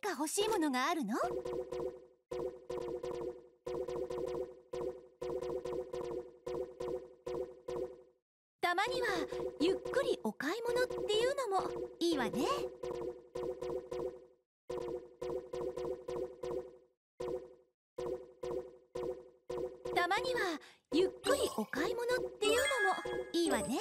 か欲しいものがあるの？たまにはゆっくりお買い物っていうのもいいわね。たまにはゆっくりお買い物っていうのもいいわね。